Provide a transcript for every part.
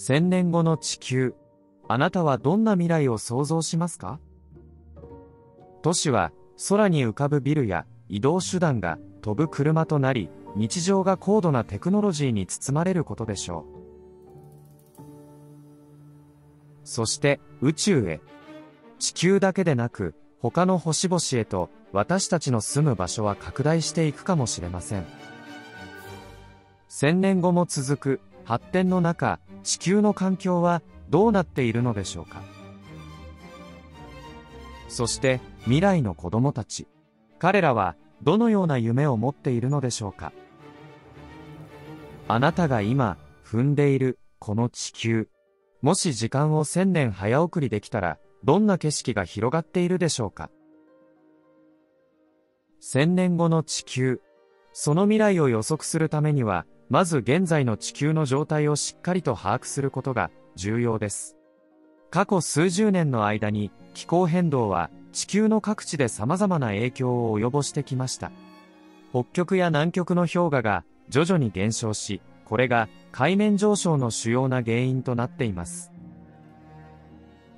1000年後の地球、あなたはどんな未来を想像しますか？都市は空に浮かぶビルや移動手段が飛ぶ車となり、日常が高度なテクノロジーに包まれることでしょう。そして宇宙へ。地球だけでなく他の星々へと私たちの住む場所は拡大していくかもしれません。1000年後も続く発展の中、地球の環境はどうなっているのでしょうか。そして未来の子供たち。彼らはどのような夢を持っているのでしょうか。あなたが今踏んでいるこの地球。もし時間を1000年早送りできたら、どんな景色が広がっているでしょうか。1000年後の地球。その未来を予測するためには、まず現在の地球の状態をしっかりと把握することが重要です。過去数十年の間に、気候変動は地球の各地で様々な影響を及ぼしてきました。北極や南極の氷河が徐々に減少し、これが海面上昇の主要な原因となっています。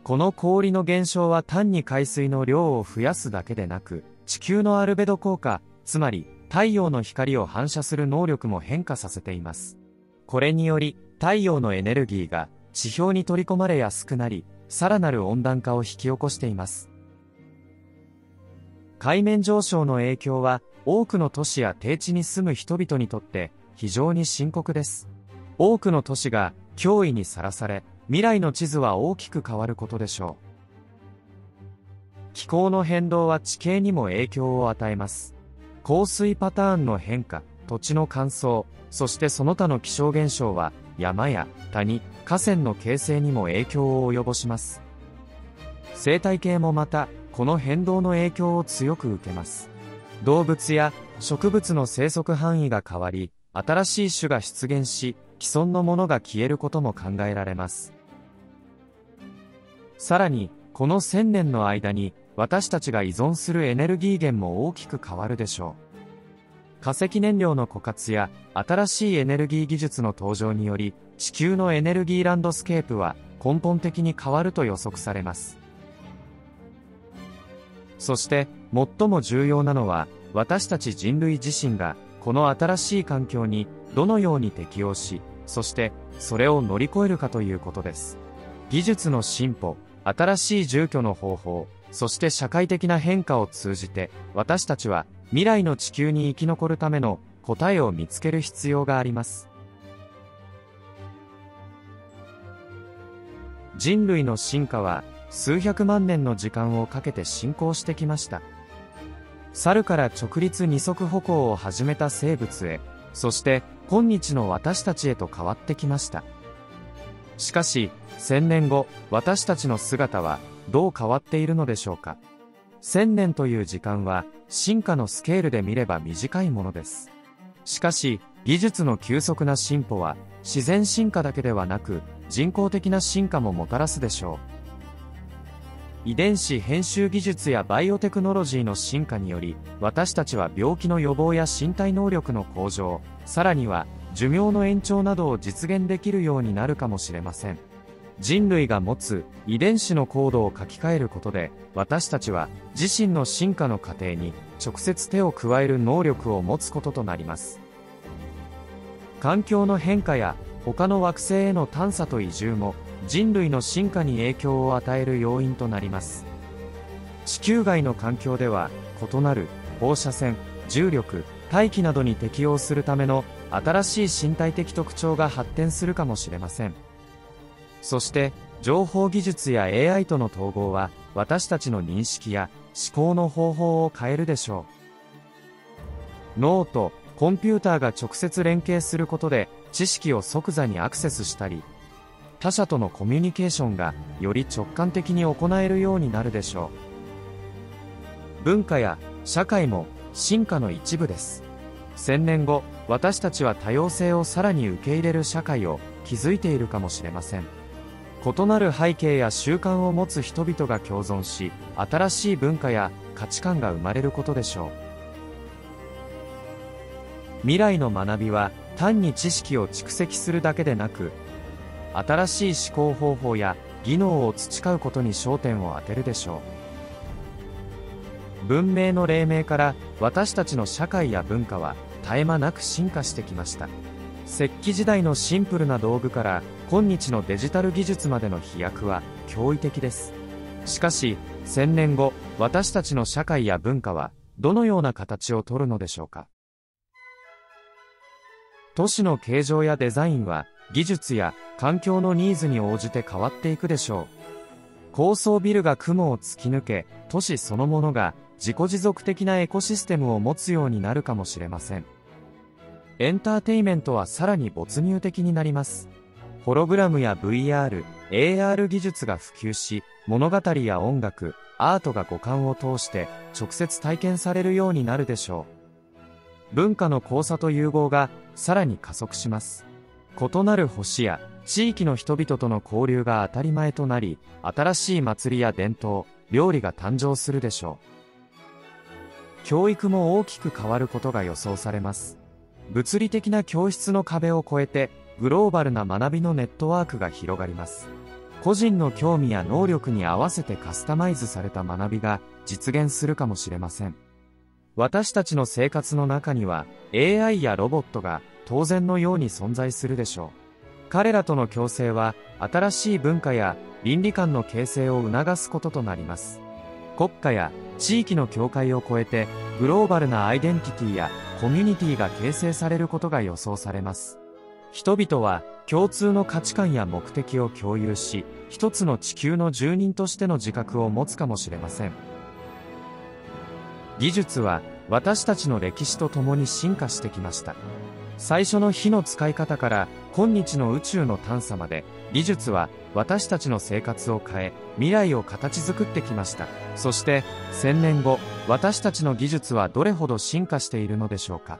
この氷の減少は単に海水の量を増やすだけでなく、地球のアルベド効果、つまり太陽の光を反射する能力も変化させています。これにより、太陽のエネルギーが地表に取り込まれやすくなり、さらなる温暖化を引き起こしています。海面上昇の影響は、多くの都市や低地に住む人々にとって、非常に深刻です。多くの都市が脅威にさらされ、未来の地図は大きく変わることでしょう。気候の変動は地形にも影響を与えます。降水パターンの変化、土地の乾燥、そしてその他の気象現象は山や谷、河川の形成にも影響を及ぼします。生態系もまた、この変動の影響を強く受けます。動物や植物の生息範囲が変わり、新しい種が出現し、既存のものが消えることも考えられます。さらに、この1000年の間に、私たちが依存するエネルギー源も大きく変わるでしょう。化石燃料の枯渇や、新しいエネルギー技術の登場により、地球のエネルギーランドスケープは根本的に変わると予測されます。そして、最も重要なのは、私たち人類自身が、この新しい環境にどのように適応し、そしてそれを乗り越えるかということです。技術の進歩、新しい住居の方法、そして社会的な変化を通じて、私たちは未来の地球に生き残るための答えを見つける必要があります。人類の進化は数百万年の時間をかけて進行してきました。猿から直立二足歩行を始めた生物へ、そして今日の私たちへと変わってきました。しかし、1000年後、私たちの姿はどう変わっているのでしょうか。1000年という時間は進化のスケールで見れば短いものです。しかし、技術の急速な進歩は自然進化だけではなく人工的な進化ももたらすでしょう。遺伝子編集技術やバイオテクノロジーの進化により、私たちは病気の予防や身体能力の向上、さらには寿命の延長などを実現できるようになるかもしれません。人類が持つ遺伝子のコードを書き換えることで、私たちは自身の進化の過程に直接手を加える能力を持つこととなります。環境の変化や他の惑星への探査と移住も、人類の進化に影響を与える要因となります。地球外の環境では、異なる放射線、重力、大気などに適応するための新しい身体的特徴が発展するかもしれません。そして、情報技術や AI との統合は、私たちの認識や思考の方法を変えるでしょう。脳とコンピューターが直接連携することで、知識を即座にアクセスしたり、他者とのコミュニケーションがより直感的に行えるようになるでしょう。文化や社会も進化の一部です。1000年後、私たちは多様性をさらに受け入れる社会を築いているかもしれません。異なる背景や習慣を持つ人々が共存し、新しい文化や価値観が生まれることでしょう。未来の学びは単に知識を蓄積するだけでなく、新しい思考方法や技能を培うことに焦点を当てるでしょう。文明の黎明から私たちの社会や文化は絶え間なく進化してきました。石器時代のシンプルな道具から今日のデジタル技術までの飛躍は驚異的です。しかし、1000年後、私たちの社会や文化はどのような形をとるのでしょうか。都市の形状やデザインは技術や環境のニーズに応じて変わっていくでしょう。高層ビルが雲を突き抜け、都市そのものが自己持続的なエコシステムを持つようになるかもしれません。エンターテイメントはさらに没入的になります。ホログラムや VR、AR 技術が普及し、物語や音楽、アートが五感を通して直接体験されるようになるでしょう。文化の交差と融合がさらに加速します。異なる星や地域の人々との交流が当たり前となり、新しい祭りや伝統、料理が誕生するでしょう。教育も大きく変わることが予想されます。物理的な教室の壁を越えて、グローバルな学びのネットワークが広がります。個人の興味や能力に合わせてカスタマイズされた学びが実現するかもしれません。私たちの生活の中には AI やロボットが当然のように存在するでしょう。彼らとの共生は新しい文化や倫理観の形成を促すこととなります。国家や地域の境界を越えてグローバルなアイデンティティやコミュニティが形成されることが予想されます。人々は共通の価値観や目的を共有し、一つの地球の住人としての自覚を持つかもしれません。技術は私たちの歴史とともに進化してきました。最初の火の使い方から今日の宇宙の探査まで、技術は私たちの生活を変え、未来を形作ってきました。そして1000年後、私たちの技術はどれほど進化しているのでしょうか。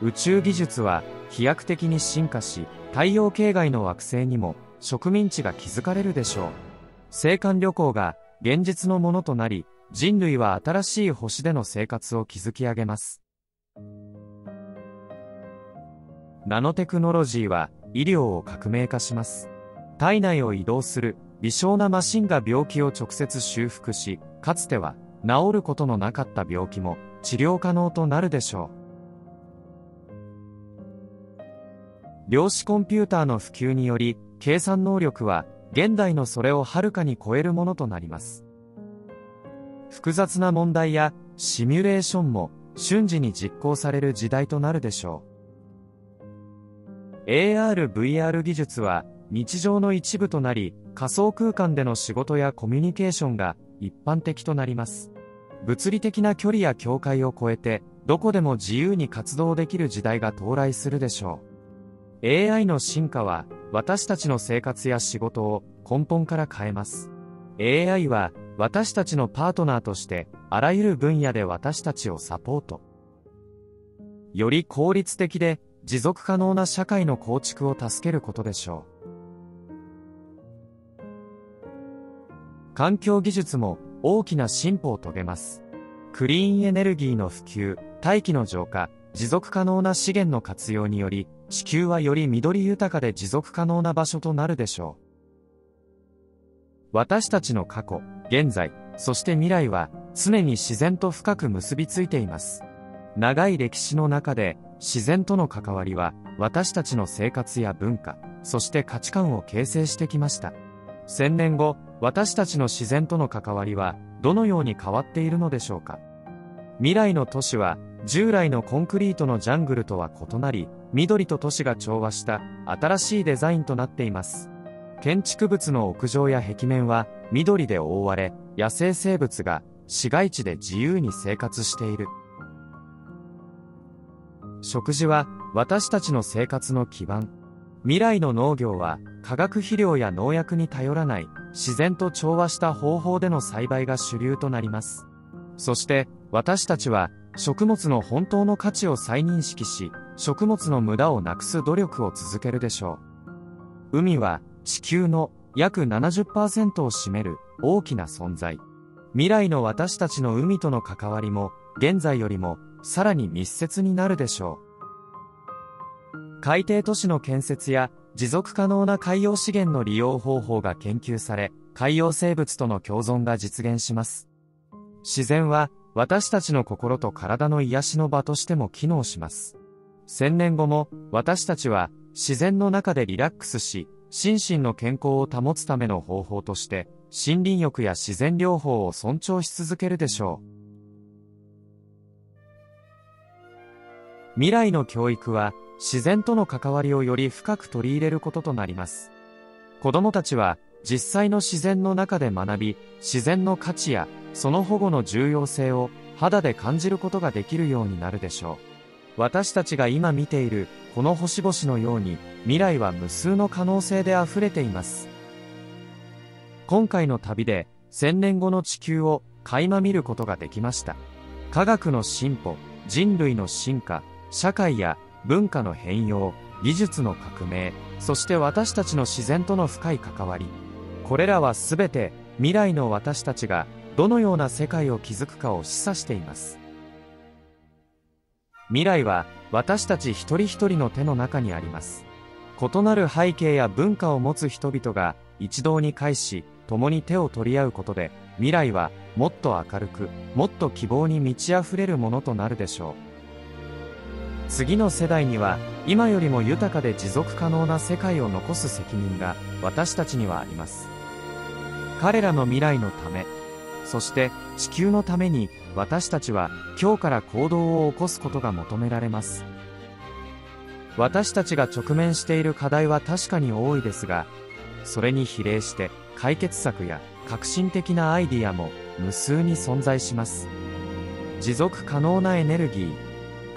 宇宙技術は飛躍的に進化し、太陽系外の惑星にも植民地が築かれるでしょう。星間旅行が現実のものとなり、人類は新しい星での生活を築き上げます。ナノテクノロジーは医療を革命化します。体内を移動する微小なマシンが病気を直接修復し、かつては治ることのなかった病気も治療可能となるでしょう。量子コンピューターの普及により、計算能力は現代のそれをはるかに超えるものとなります。複雑な問題やシミュレーションも瞬時に実行される時代となるでしょう。AR、VR 技術は日常の一部となり、仮想空間での仕事やコミュニケーションが一般的となります。物理的な距離や境界を越えて、どこでも自由に活動できる時代が到来するでしょう。AI の進化は私たちの生活や仕事を根本から変えます。AI は私たちのパートナーとしてあらゆる分野で私たちをサポート。より効率的で持続可能な社会の構築を助けることでしょう。環境技術も大きな進歩を遂げます。クリーンエネルギーの普及、大気の浄化、持続可能な資源の活用により、地球はより緑豊かで持続可能な場所となるでしょう。私たちの過去、現在、そして未来は常に自然と深く結びついています。長い歴史の中で自然との関わりは私たちの生活や文化、そして価値観を形成してきました。1000年後、私たちの自然との関わりはどのように変わっているのでしょうか。未来の都市は従来のコンクリートのジャングルとは異なり、緑と都市が調和した新しいデザインとなっています。建築物の屋上や壁面は緑で覆われ、野生生物が市街地で自由に生活している。食事は私たちの生活の基盤。未来の農業は化学肥料や農薬に頼らない自然と調和した方法での栽培が主流となります。そして私たちは食物の本当の価値を再認識し、食物の無駄をなくす努力を続けるでしょう。海は地球の約 70% を占める大きな存在。未来の私たちの海との関わりも現在よりもさらに密接になるでしょう。海底都市の建設や持続可能な海洋資源の利用方法が研究され、海洋生物との共存が実現します。自然は、私たちの心と体の癒しの場としても機能します。1000年後も、私たちは、自然の中でリラックスし、心身の健康を保つための方法として、森林浴や自然療法を尊重し続けるでしょう。未来の教育は、自然との関わりをより深く取り入れることとなります。子供たちは、実際の自然の中で学び、自然の価値や、その保護の重要性を肌で感じることができるようになるでしょう。私たちが今見ている、この星々のように、未来は無数の可能性で溢れています。今回の旅で、1000年後の地球を垣間見ることができました。科学の進歩、人類の進化、社会や文化の変容、技術の革命、そして私たちの自然との深い関わり。これらはすべて未来の私たちがどのような世界を築くかを示唆しています。未来は私たち一人一人の手の中にあります。異なる背景や文化を持つ人々が一堂に会し、共に手を取り合うことで、未来はもっと明るく、もっと希望に満ち溢れるものとなるでしょう。次の世代には、今よりも豊かで持続可能な世界を残す責任が私たちにはあります。彼らの未来のため、そして地球のために私たちは今日から行動を起こすことが求められます。私たちが直面している課題は確かに多いですが、それに比例して解決策や革新的なアイディアも無数に存在します。持続可能なエネルギー、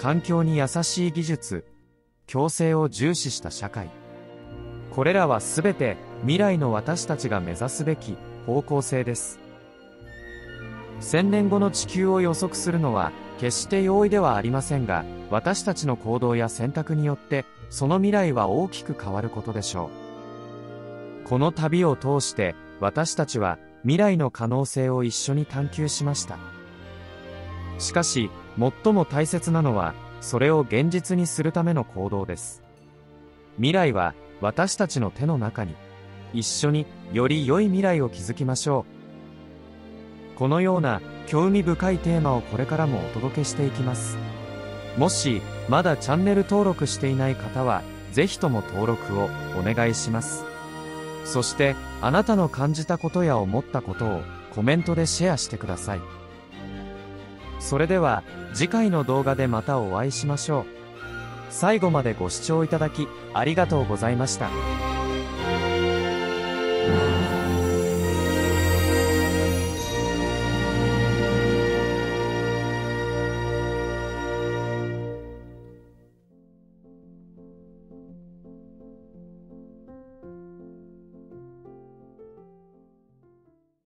環境に優しい技術、共生を重視した社会。これらはすべて未来の私たちが目指すべき方向性です。1000年後の地球を予測するのは決して容易ではありませんが、私たちの行動や選択によってその未来は大きく変わることでしょう。この旅を通して私たちは未来の可能性を一緒に探求しました。しかし、最も大切なのは、それを現実にするための行動です。未来は、私たちの手の中に。一緒に、より良い未来を築きましょう。このような、興味深いテーマをこれからもお届けしていきます。もし、まだチャンネル登録していない方は、ぜひとも登録をお願いします。そして、あなたの感じたことや思ったことを、コメントでシェアしてください。それでは次回の動画でまたお会いしましょう。最後までご視聴いただきありがとうございました。